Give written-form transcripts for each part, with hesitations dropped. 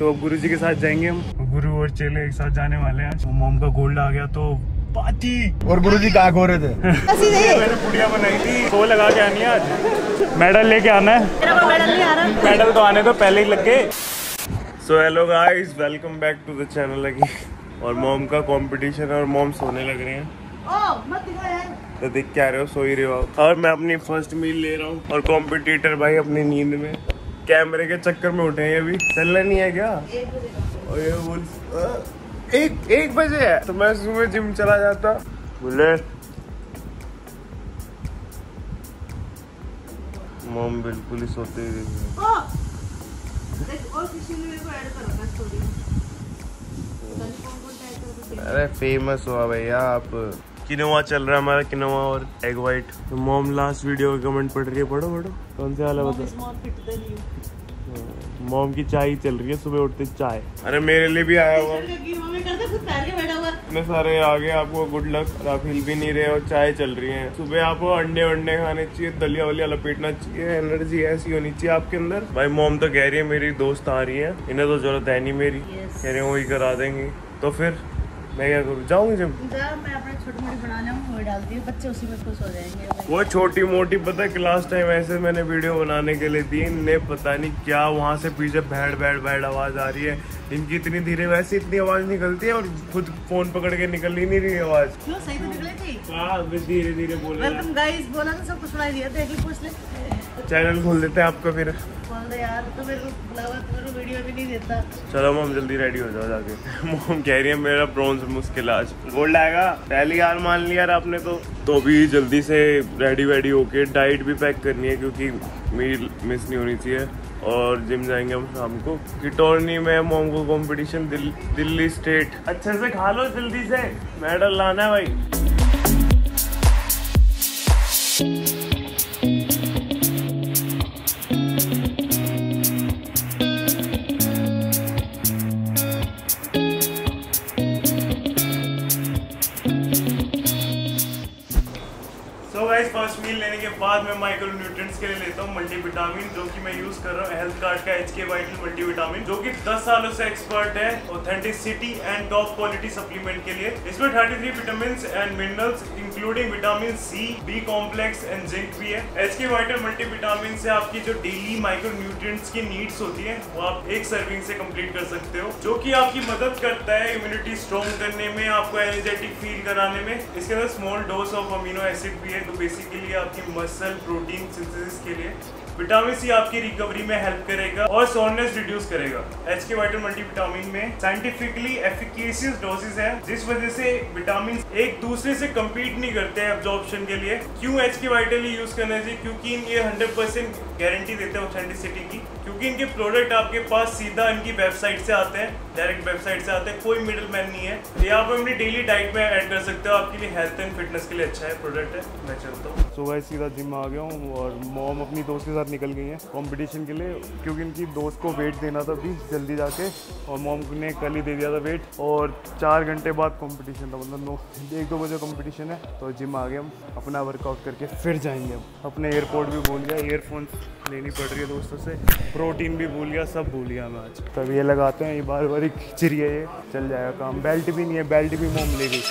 तो अब गुरुजी के साथ जाएंगे हम, गुरु और चेले एक साथ जाने वाले हैं। मोम का गोल्ड आ गया तो पार्टी। और गुरुजी कहाँ खो रहे थे? मैंने पुड़िया बनाई थी, वो लगा के आनी है आज। मेडल लेके आना है। मेडल नहीं आ रहा, मेडल तो आने तो पहले ही लग गए। So hello guys, welcome back to the channel again. और मोम का कंपटीशन है और मोम सोने लग रहे हैं, तो देख क्या रहे हो, सो ही रहे हो। और मैं अपनी फर्स्ट मील ले रहा हूँ और कॉम्पिटिटर भाई अपनी नींद में कैमरे के चक्कर में उठे हैं। अभी चलना नहीं है क्या? और ये बोल एक बजे है तो मैं सुबह जिम चला जाता। बोले मॉम बिल्कुल ही सोते ही रही। अरे फेमस हुआ भैया आप। किनोवा चल रहा है हमारा, किनोवा और egg white. Mom last video के कमेंट पढ़ रही है, पढ़ो पढ़ो कौन से वाला बताओ। मॉम की चाय चल रही है सुबह उठते चाय। अरे मेरे लिए भी आया हुआ, इतने सारे आ गए आपको गुड लक। आप हिल भी नहीं रहे और चाय चल रही है सुबह। आपको अंडे वंडे खाने चाहिए, दलिया वलिया लपेटना चाहिए, एनर्जी ऐसी होनी चाहिए आपके अंदर। भाई मॉम तो कह रही है मेरी दोस्त आ रही है, इन्हें तो जरूरत है नहीं मेरी, कह रहे वही करा देंगे। तो फिर मैं क्या करूँ, जाऊँगी जब मैं अपने छोटी मोटी बना लाऊँ, वो डालती हूँ, बच्चे उसी में खुश हो जाएंगे। वो छोटी मोटी पता है क्लास टाइम ऐसे मैंने वीडियो बनाने के लिए दी, इनने पता नहीं क्या वहाँ से पीछे भैड़ भैड़ भैड़ आवाज़ आ रही है इनकी, इतनी धीरे वैसे इतनी आवाज़ निकलती है और खुद फोन पकड़ के निकल ही नहीं रही आवाज़। क्यों सही तो निकले थी, धीरे धीरे बोला तो सब कुछ सुनाई दिया था। पूछ ले चैनल खोल देते हैं आपका फिर यार, तो मेरे को वीडियो भी नहीं देता। चलो मॉम जल्दी रेडी हो जाओ जाके। मॉम कह रही है मेरा ब्रॉन्ज मुश्किल आज, गोल्ड आएगा। पहली यार मान लिया यार आपने तो अभी जल्दी से रेडी वेडी होके डाइट भी पैक करनी है क्योंकि मील मिस नहीं होनी चाहिए। और जिम जाएंगे हम शाम को। किटोरनी में मॉम को कॉम्पिटिशन, दिल्ली स्टेट। अच्छे से खा लो जल्दी से, मेडल लाना है भाई। फर्स्ट मील लेने के बाद मैं माइक्रो न्यूट्रिएंट्स के लिए लेता हूँ मल्टीविटामिन, जो कि मैं यूज कर रहा हूँ हेल्थ कार्ड का HK वाइटल मल्टीविटामिन, जो कि 10 सालों से एक्सपर्ट है authenticity and top quality supplement के लिए। इसमें 33 vitamin and minerals including vitamin C, B complex and zinc भी है। HK वाइटल मल्टीविटामिन से आपकी जो डेली माइक्रो न्यूट्रिएंट्स की नीड्स होती है वो आप एक सर्विंग से कंप्लीट कर सकते हो, जो की आपकी मदद करता है इम्यूनिटी स्ट्रॉन्ग करने में, आपको एनर्जेटिक फील कराने में। इसके अंदर small dose of amino acid भी है, तो बेसिकली आपकी मसल प्रोटीन सिंथेसिस के लिए। विटामिन C आपकी रिकवरी में हेल्प करेगा और सोरनेस रिड्यूस करेगा। HK वाइटल मल्टीविटामिन में साइंटिफिकली एफिकेशियस डोजेस है, जिस वजह से विटामिन एक दूसरे से कम्पीट नहीं करते हैं एब्जॉर्प्शन के लिए। क्यों HK वाइटल ही यूज करना चाहिए? क्योंकि ये 100% गारंटी देते हैं ऑथेंटिसिटी की, क्योंकि इनके प्रोडक्ट आपके पास सीधा इनकी वेबसाइट से आते हैं, डायरेक्ट वेबसाइट से आते हैं, कोई मिडिल मैन नहीं है। ये आप अपनी डेली डाइट में ऐड कर सकते हो, आपके लिए हेल्थ एंड फिटनेस के लिए अच्छा है प्रोडक्ट है। मैं चलता हूँ, सुबह सीधा जिम आ गया हूँ और मॉम अपनी दोस्त के साथ निकल गई है कॉम्पिटिशन के लिए, क्योंकि इनकी दोस्त को वेट देना था अभी जल्दी जाके, और मॉम ने कल ही दे दिया था वेट। और 4 घंटे बाद कॉम्पिटिशन था, मतलब 1-2 बजे कॉम्पिटिशन है, तो जिम आ गए हम, अपना वर्कआउट करके फिर जाएंगे हम। अपने एयरपोर्ट भी भूल गया, एयरफोन लेनी पड़ रही है दोस्तों से, प्रोटीन भी भूल गया, सब भूल गया मैं आज। तब ये लगाते हैं, ये बार बार खींच रही है, ये चल जाएगा काम। बेल्ट भी नहीं है, बेल्ट भी मोम ले गई।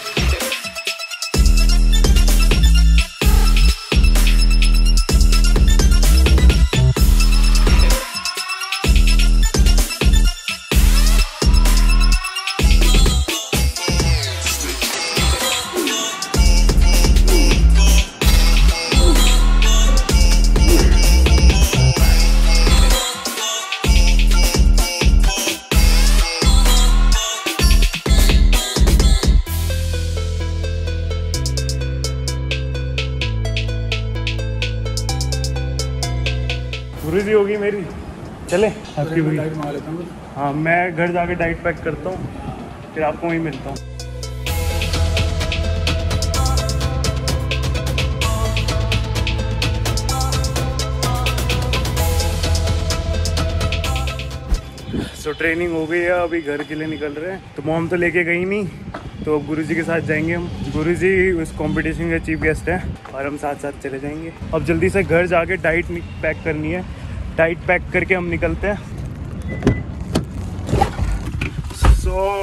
गुरुजी होगी मेरी, चले आपकी भी। हाँ मैं घर जाके डाइट पैक करता हूँ, फिर आपको वहीं मिलता हूँ। सो ट्रेनिंग हो गई है, अभी घर के लिए निकल रहे हैं। तो मॉम तो लेके गई नहीं, तो अब गुरुजी के साथ जाएंगे हम। गुरुजी उस कॉम्पिटिशन के चीफ गेस्ट हैं और हम साथ साथ चले जाएंगे। अब जल्दी से घर जाके डाइट पैक करनी है, डाइट पैक करके हम निकलते हैं।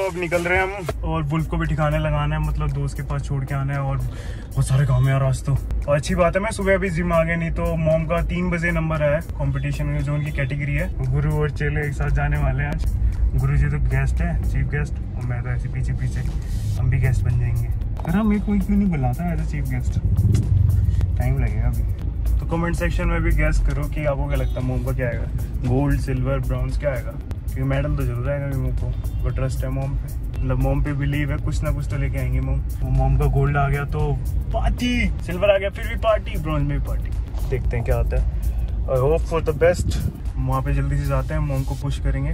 अब निकल रहे हैं हम, और बुल्क को भी ठिकाने लगाना है, मतलब दोस्त के पास छोड़ के आना है, और बहुत सारे काम है यार आज तो। और अच्छी बात है मैं सुबह अभी जिम आ गया, नहीं तो मोम का 3 बजे नंबर आया कॉम्पिटिशन में, जो उनकी कैटेगरी है। गुरु और चेले एक साथ जाने वाले हैं आज। गुरु जी तो गेस्ट है, चीफ गेस्ट, और मैं तो ऐसे पीछे पीछे, हम भी गेस्ट बन जाएंगे। अरे हमें कोई क्यों नहीं बुलाता as a chief guest, time लगेगा अभी। तो कमेंट सेक्शन में भी गेस करो कि आपको क्या लगता है मोम का क्या आएगा, गोल्ड, सिल्वर, ब्राउन्ज, क्या आएगा? क्योंकि मेडल तो जरूर आएगा अभी मोम को, वो ट्रस्ट है मोम पे, मतलब मोम पे बिलीव है, कुछ ना कुछ तो लेके आएंगे मोम। वो मोम का गोल्ड आ गया तो पार्टी, सिल्वर आ गया फिर भी पार्टी, ब्रॉन्ज में भी पार्टी। देखते हैं क्या आता है, I hope for the best. वहाँ पे जल्दी से जाते हैं, मोम को पुश करेंगे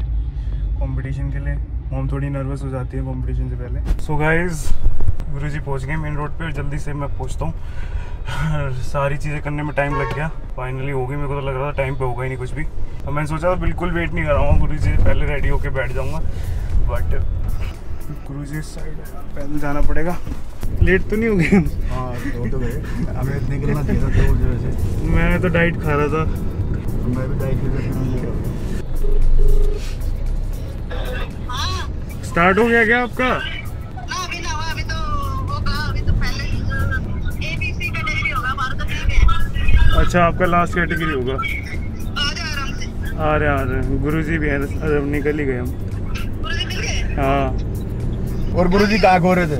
कॉम्पिटिशन के लिए। मोम थोड़ी नर्वस हो जाती है कॉम्पिटिशन से पहले। सो गाइज, गुरु जी पहुँच गए मेन रोड पर, और जल्दी से मैं पहुँचता हूँ। सारी चीज़ें करने में टाइम लग गया, फाइनली हो गई। मेरे को तो लग रहा था टाइम पे होगा ही नहीं कुछ भी, तो मैंने सोचा बिल्कुल वेट नहीं कराऊंगा, गुरु जी पहले रेडी होके बैठ जाऊंगा, बट गुरु जी साइड पैदल जाना पड़ेगा। लेट तो नहीं हो गए? हाँ तो गए, मैं तो डाइट खा रहा था, मैं भी डाइट। स्टार्ट हो गया क्या आपका? अच्छा, आपका लास्ट कैटेगरी होगा। आ रहे गुरु जी भी है, अब निकल ही गए हम। हाँ, और गुरु जी कहाँ खो रहे थे?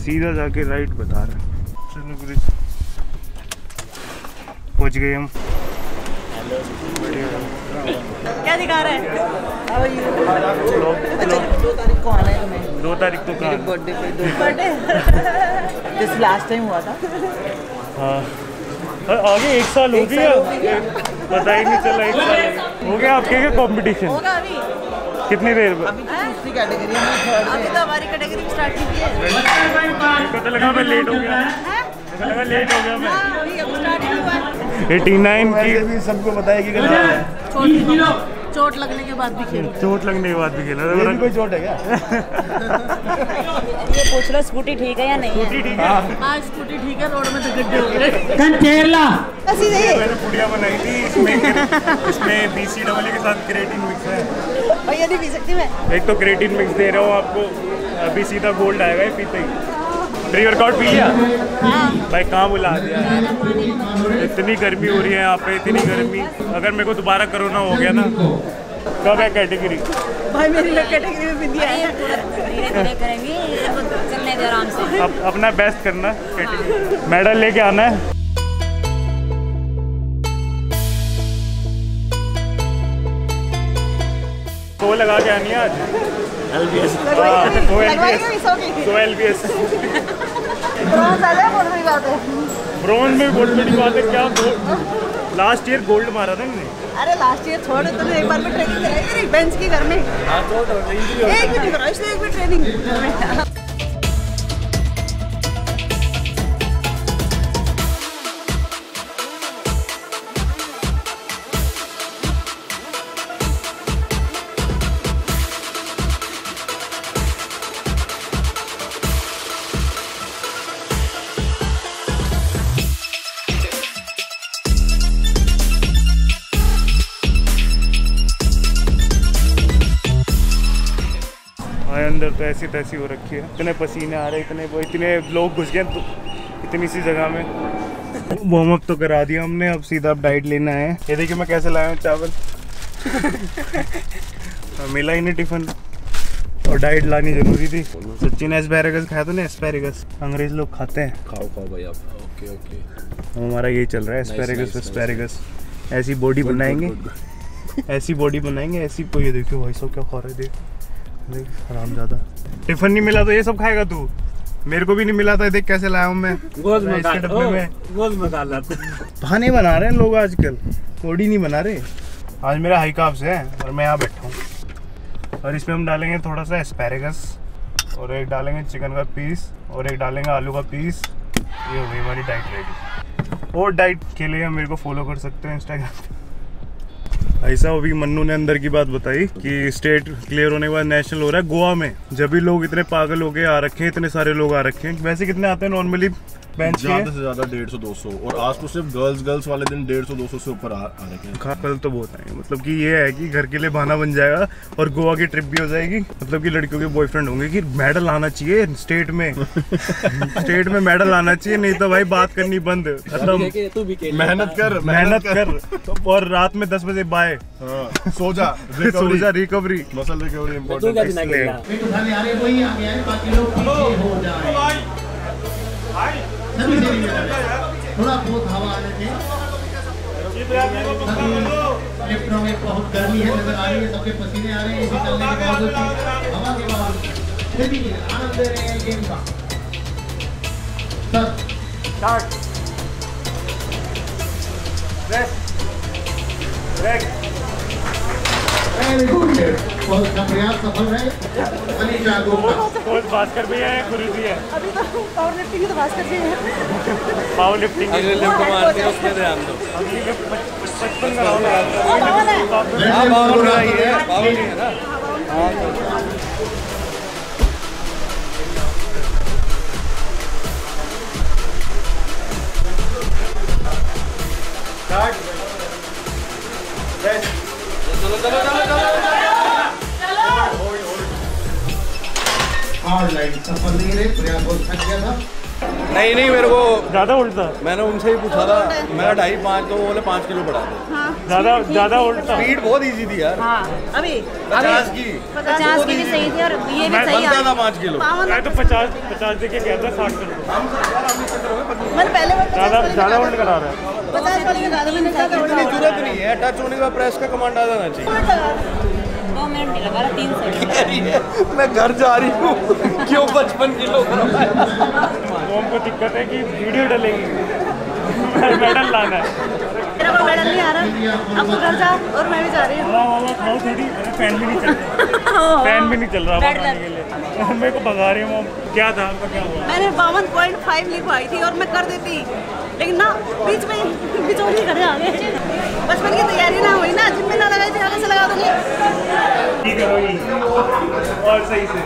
सीधा जाके राइट बता रहे। चलो गुरु जी, पहुँच गए हम। क्या दिखा रहा है? दो तारीख को आना है तुम्हें। 2 तारीख को मेरे बर्थडे पे। बर्थडे लास्ट टाइम हुआ था। हाँ, आगे 1 साल हो गया, पता ही नहीं चला। 1 साल हो गया आपके क्या कॉम्पिटिशन होगा अभी? कितनी देर में? दूसरी कैटेगरी में, अभी तो हमारी कैटेगरी स्टार्ट की। पता लगा मैं लेट हो गया, 89 की सबको बताएगी। चोट लगने के बाद भी खेला, कोई तो चोट है क्या? ये पूछ लो स्कूटी ठीक है या नहीं? स्कूटी ठीक है, आज स्कूटी ठीक है, रोड में तो गड्ढे हो गए। पुड़िया बनाई थी, इसमें BCAA के साथ क्रिएटिन मिक्स है, और ये नहीं पी सकती मैं। एक तो क्रिएटिन मिक्स दे रहा हूँ आपको, अभी सीधा गोल्ड आएगा ये पीते ही। प्री वर्कआउट पी लिया भाई? कहाँ बुला दिया, इतनी गर्मी हो रही है यहाँ पे, इतनी गर्मी। अगर मेरे को दोबारा कोरोना हो गया ना, कब है कैटेगरी भाई? मेरी कैटेगरी में भी दिया है, धीरे-धीरे करेंगे, चलने दे आराम से। अब अपना बेस्ट करना, कैटेगरी मेडल लेके आना है। तो लगा के आनी है आज LBS। ब्रॉन्ज में गोल्ड में बात है क्या? लास्ट ईयर गोल्ड मारा था मैंने। अरे लास्ट ईयर छोड़, तुमने एक बार में ट्रेनिंग कराई थी बेंच की घर में। एक भी ट्रेनिंग घर में। अंदर तो ऐसी तैसी हो रखी है, इतने पसीने आ रहे, इतने लोग घुस गए तो इतनी सी जगह में। वार्म अप तो करा दिया हमने, अब सीधा अब डाइट लेना है। ये देखिए मैं कैसे लाया हूँ चावल। मिला ही नहीं टिफिन, और डाइट लानी जरूरी थी। सच्ची ने एस्पैरेगस खाया तो ना, एस्पैरेगस अंग्रेज लोग खाते हैं। खाओ भाई आप। ओके। हमारा यही चल रहा है, एस्पैरेगस। ऐसी बॉडी बनाएंगे ऐसी। ये देखो भाई सब क्या खा रहे, देखो हराम ज़्यादा। टिफिन नहीं मिला तो ये सब खाएगा तू? मेरे को भी नहीं मिला था, देख कैसे लाया हूँ मैं। गोज मसाला बहाने बना रहे हैं लोग आजकल, बॉडी नहीं बना रहे। आज मेरा हाई कार्ब्स है, और मैं यहाँ बैठा हूँ, और इसमें हम डालेंगे थोड़ा सा एस्पैरेगस, और एक डालेंगे चिकन का पीस, और एक डालेंगे आलू का पीस। ये हो गई हमारी डाइट रेडी। और डाइट के लिए मेरे को फॉलो कर सकते हो इंस्टाग्राम। ऐसा अभी मन्नू ने अंदर की बात बताई कि स्टेट क्लियर होने के बाद नेशनल हो रहा है गोवा में। जब भी लोग इतने पागल हो गए आ रखे हैं, इतने सारे लोग आ रखे हैं। वैसे कितने आते हैं नॉर्मली बेंच पे? से ज्यादा 150-200, और आज तो सिर्फ गर्ल्स वाले दिन 150-200 से ऊपर आ रहे हैं। कल तो बहुत आएंगे, मतलब कि ये है कि घर के लिए बहाना बन जाएगा और गोवा की ट्रिप भी हो जाएगी। मतलब कि लड़कियों के बॉयफ्रेंड होंगे कि मेडल आना चाहिए स्टेट में स्टेट में मेडल आना चाहिए, नहीं तो भाई बात करनी बंद। मतलब मेहनत कर और रात में 10 बजे बाय, सो जा, रिकवरी मसल रिकवरी इम्पोर्टेंट। थोड़ा बहुत हवा आ रही है, बहुत गर्मी है नजर आ रही है, सबके पसीने आ रहे हैं। चलने के बावजूद हवा के बावजूद फिर भी आनंद ले रहे हैं गेम का। स्टार्ट वेरी गुड, बहुत प्रयास सफल रहे। भास्कर भी है, गुरु जी है, अभी तो पावर लिफ्टिंग तो भास्कर जी है। पावर लिफ्टिंग लिफ्ट मारते हैं, उसमें ध्यान दो। अभी लिफ्ट 55 का राउंड है। हां पावर आई है, पावर है ना। हां नहीं मेरे को ज्यादा उल्ट था। मैंने उनसे ही पूछा था, मेरा 2.5-5 तो बोले 5 किलो बढ़ा था। ज्यादा उल्ट था। स्पीड बहुत इजी थी यार। अभी 50 की भी सही थी और ये भी सही था। 5 किलो मैं तो 50 देके गया था 60 किलो। मैंने पहले ज्यादा उल्ट करा रहा है, इतनी जरूरत नहीं है। टच होने का प्रेस का कमांड आ जाना चाहिए। 2 मिनट नहीं लगा रहा, 3 सेकंड। मैं घर जा रही हूँ क्यों 55 किलो को दिक्कत है कि वीडियो डलेगी, मेडल लाना है। मेरा वो मेडल नहीं आ रहा, अब वो घर जाओ और मैं भी जा रही हूँ। फैन भी नहीं चल रहा मेरे को भगा रही हूँ। क्या था क्या हुआ? मैंने 52.5 लिखवाई थी और मैं कर देती, लेकिन ना बीच में बिचौली करे आ गए। बचपन की तैयारी ना हुई ना, जिम में ना लगाई थी, आगे से लगा दूंगी। ठीक है वही और सही से।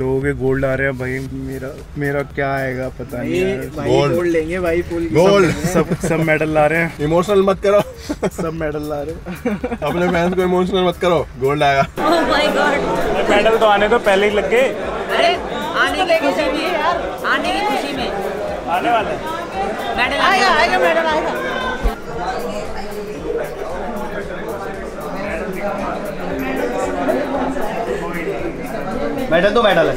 लोगों के गोल्ड आ रहे हैं भाई, मेरा क्या आएगा पता नहीं। गोल्ड लेंगे भाई, गोल्ड सब मेडल ला रहे हैं। इमोशनल मत करो सब मेडल ला रहे हो अपने फैंस को इमोशनल मत करो, गोल्ड आएगा। ओह माय गॉड, मेडल तो आने तो पहले ही लग गए। अरे आने की खुशी में आने वाला है, मेडल आएगा मेडल आएगा। मेडल तो मेडल है।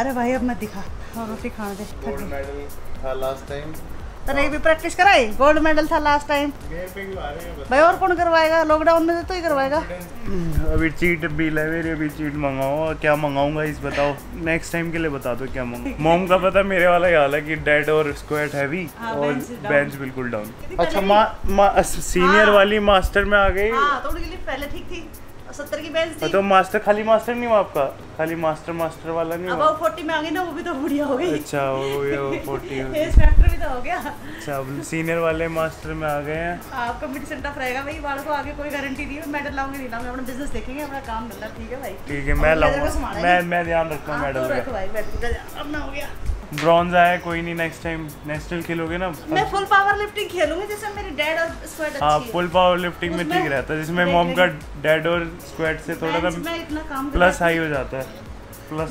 अरे भाई अब मत दिखा और रोटी खाने दे। गोल्ड मेडल था लास्ट टाइम, तने भी प्रैक्टिस कराई। गोल्ड मेडल था लास्ट टाइम भाई, और कौन करवाएगा? लॉकडाउन में तो ही करवाएगा। अभी चीट बिल है मेरी, अभी चीट मंगाओ। क्या मंगाऊंगा इस बताओ, नेक्स्ट टाइम के लिए बता दो क्या मंगाऊं। मोम का पता मेरे वाला ही हाल है कि डेड और स्क्वाट हैवी और बेंच बिल्कुल डाउन। अच्छा सीनियर वाली मास्टर में आ गई, पहले ठीक थी 70 की बेंच थी। तो मास्टर खाली नहीं हुआ आपका? खाली मास्टर वाला नहीं हुआ? अब 40 में आ गई ना, वो भी तो बुढ़िया हो गई। अच्छा हो गया, वो 40 फेस फैक्टर भी तो हो गया। अच्छा अब सीनियर वाले मास्टर में आ गए हैं। आप कंपटीशन टफ रहेगा भाई, बाल को आगे कोई गारंटी नहीं है। मेडल लाऊंगी नहीं लाऊंगी, अपना बिजनेस देखेंगे, अपना काम धंधा। ठीक है भाई, ठीक है मैं लाऊंगा, मैं ध्यान रखूंगा मेडल का। अब ना हो गया ब्रॉन्ज आया, कोई नहीं नेक्स्ट टाइम नेशनल खेलोगे ना। मैं फुल पावर लिफ्टिंग खेलूंगी जैसे मेरे डैड और स्क्वाट अच्छी है। हां फुल पावर लिफ्टिंग में ठीक रहता है, जिसमें मॉम का डैड और स्क्वाट से थोड़ा सा प्लस हाई हो जाता है। प्लस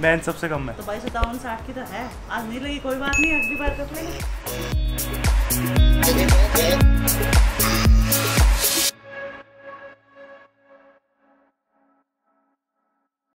बेंच सबसे कम है तो 52.60 की तो है, आज नहीं लगी कोई बात नहीं, अगली बार कर लेंगे।